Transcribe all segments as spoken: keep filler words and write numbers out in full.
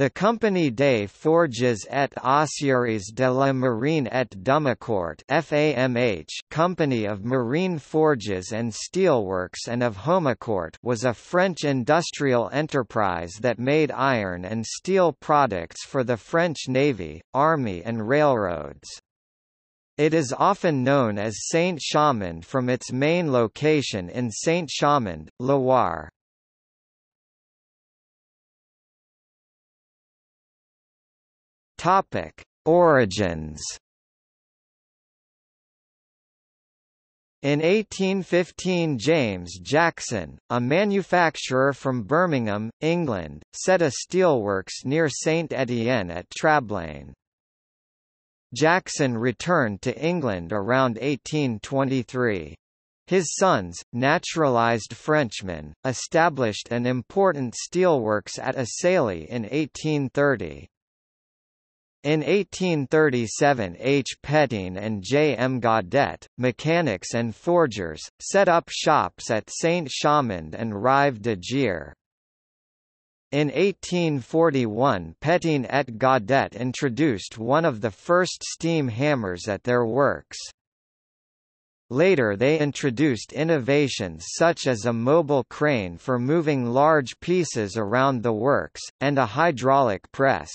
The Compagnie des Forges et Aciéries de la Marine et d'Homécourt (F A M H), Company of Marine Forges and Steelworks and of Homécourt, was a French industrial enterprise that made iron and steel products for the French Navy, Army and railroads. It is often known as Saint-Chamond from its main location in Saint-Chamond, Loire. Topic: Origins. In eighteen fifteen, James Jackson, a manufacturer from Birmingham, England, set a steelworks near Saint-Étienne at Trablane. Jackson returned to England around eighteen twenty-three. His sons, naturalized Frenchmen, established an important steelworks at Assailly in eighteen thirty. In eighteen thirty-seven, H. Petin and J. M. Gaudet, mechanics and forgers, set up shops at Saint-Chamond and Rive de Gier. In eighteen forty-one, Petin et Gaudet introduced one of the first steam hammers at their works. Later they introduced innovations such as a mobile crane for moving large pieces around the works, and a hydraulic press.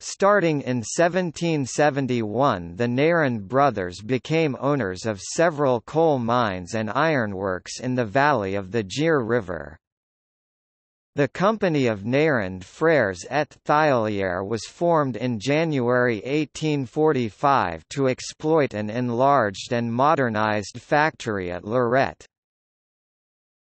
Starting in seventeen seventy-one, the Neyrand brothers became owners of several coal mines and ironworks in the valley of the Gier River. The Company of Neyrand Frères et Thiollière was formed in January eighteen forty-five to exploit an enlarged and modernized factory at Lorette.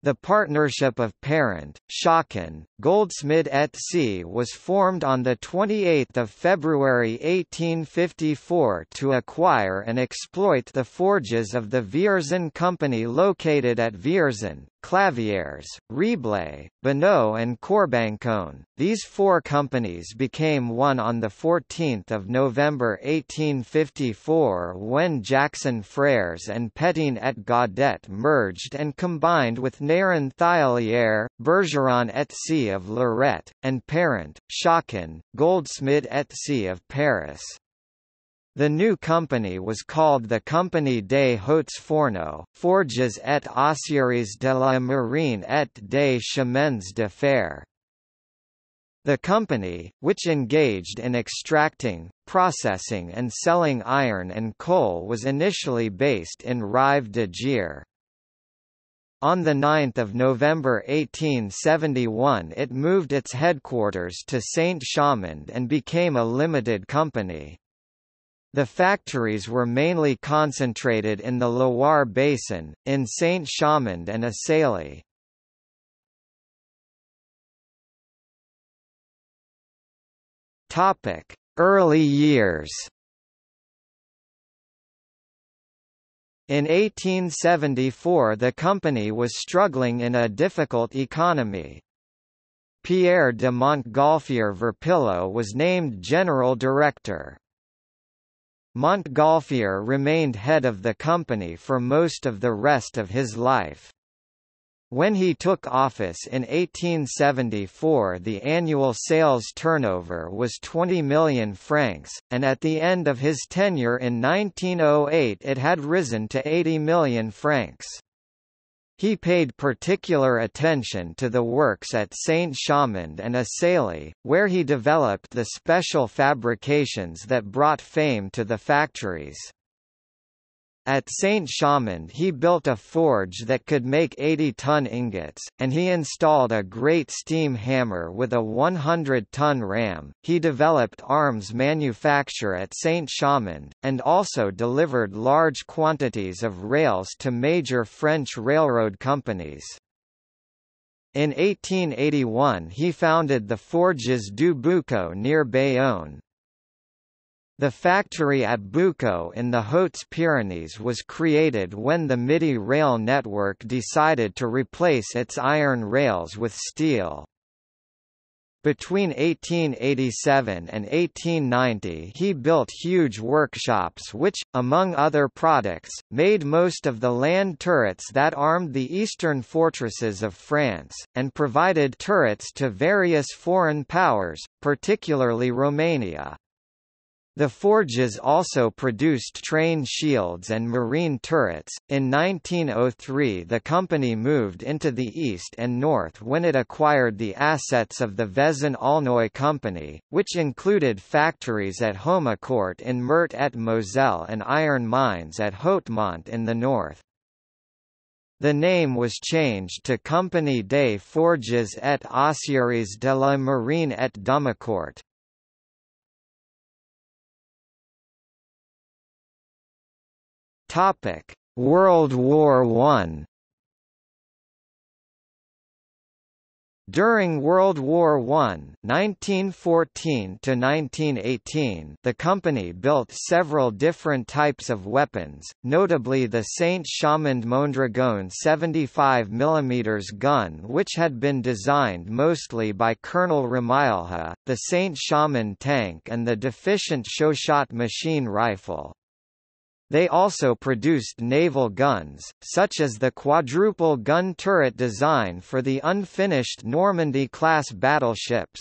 The partnership of Parent, Schaken, Goldschmidt et Cie was formed on the twenty-eighth of February eighteen fifty-four to acquire and exploit the forges of the Vierzon Company located at Vierzon, Clavières, Riblay, Bonneau and Corbancon. These four companies became one on the fourteenth of November eighteen fifty-four when Jackson Frères and Petin et Gaudet merged and combined with Neyrand Thiollière, Bergeron et Cie of Lorette, and Parent, Schaken, Goldschmidt et Cie of Paris. The new company was called the Compagnie des Hauts Fourneaux, Forges et Aciéries de la Marine et des Chemins de Fer. The company, which engaged in extracting, processing and selling iron and coal, was initially based in Rive de Gier. On the ninth of November eighteen seventy-one it moved its headquarters to Saint-Chamond and became a limited company. The factories were mainly concentrated in the Loire Basin, in Saint-Chamond and Assailly. Early years. In eighteen seventy-four the company was struggling in a difficult economy. Pierre de Montgolfier Verpillot was named general director. Montgolfier remained head of the company for most of the rest of his life. When he took office in eighteen seventy-four, the annual sales turnover was twenty million francs, and at the end of his tenure in nineteen oh eight it had risen to eighty million francs. He paid particular attention to the works at Saint-Chamond and Assailly, where he developed the special fabrications that brought fame to the factories. At Saint-Chamond he built a forge that could make eighty-ton ingots, and he installed a great steam hammer with a one hundred-ton ram. He developed arms manufacture at Saint-Chamond, and also delivered large quantities of rails to major French railroad companies. In eighteen eighty-one he founded the Forges du Bucco near Bayonne. The factory at Boucau in the Hautes-Pyrénées was created when the Midi rail network decided to replace its iron rails with steel. Between eighteen eighty-seven and eighteen ninety he built huge workshops which, among other products, made most of the land turrets that armed the eastern fortresses of France, and provided turrets to various foreign powers, particularly Romania. The forges also produced train shields and marine turrets. In nineteen oh three, the company moved into the east and north when it acquired the assets of the Vezin-Alnoy Company, which included factories at Homécourt in Meurthe et Moselle and iron mines at Haute-Mont in the north. The name was changed to Compagnie des Forges et Aciéries de la Marine et d'Homécourt. Topic: World War One. During World War One, nineteen fourteen to nineteen eighteen, the company built several different types of weapons, notably the Saint-Chamond Mondragón seventy-five millimeter gun, which had been designed mostly by Colonel Ramilha, the Saint-Chamond tank, and the deficient Chauchat machine rifle. They also produced naval guns, such as the quadruple gun turret design for the unfinished Normandy-class battleships.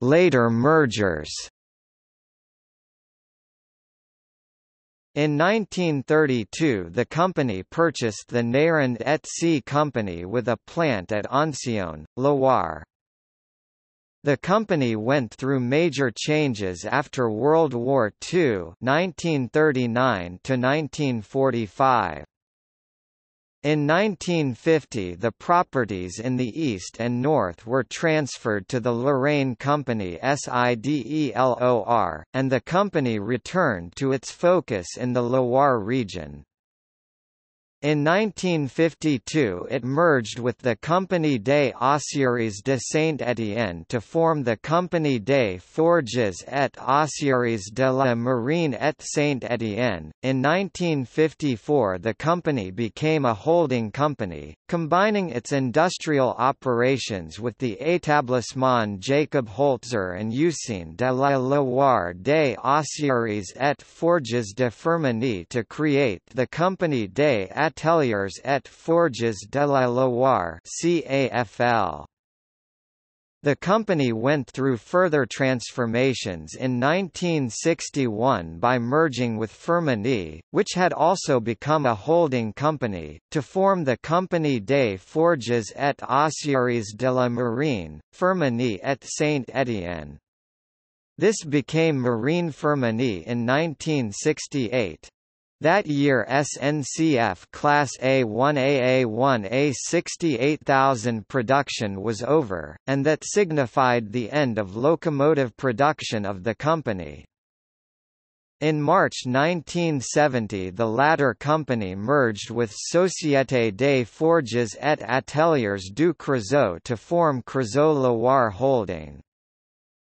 Later mergers. In nineteen thirty-two the company purchased the Neyrand et Cie company with a plant at Ancion, Loire. The company went through major changes after World War Two, nineteen thirty-nine to nineteen forty-five. In nineteen fifty the properties in the east and north were transferred to the Lorraine Company SIDELOR, and the company returned to its focus in the Loire region. In nineteen fifty-two it merged with the Compagnie des Aciéries de Saint-Étienne to form the Compagnie des Forges et Aciéries de la Marine et Saint-Étienne. In nineteen fifty-four the company became a holding company, combining its industrial operations with the établissement Jacob Holzer and Usine de la Loire des Aciéries et Forges de Firminy to create the Compagnie des Ateliers et Forges de la Loire C A F L. The company went through further transformations in nineteen sixty-one by merging with Firminy, which had also become a holding company, to form the Compagnie des Forges et Aciéries de la Marine, Firminy et Saint-Étienne. This became Marine Firminy in nineteen sixty-eight. That year S N C F Class A one A A one A sixty-eight thousand production was over, and that signified the end of locomotive production of the company. In March nineteen seventy the latter company merged with Société des Forges et Ateliers du Creusot to form Creusot-Loire Holding.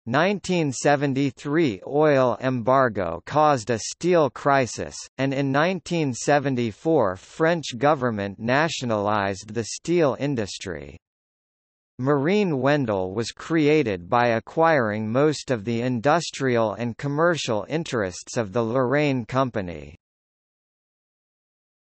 nineteen seventy-three oil embargo caused a steel crisis, and in nineteen seventy-four French government nationalized the steel industry. Marine Wendell was created by acquiring most of the industrial and commercial interests of the Lorraine Company.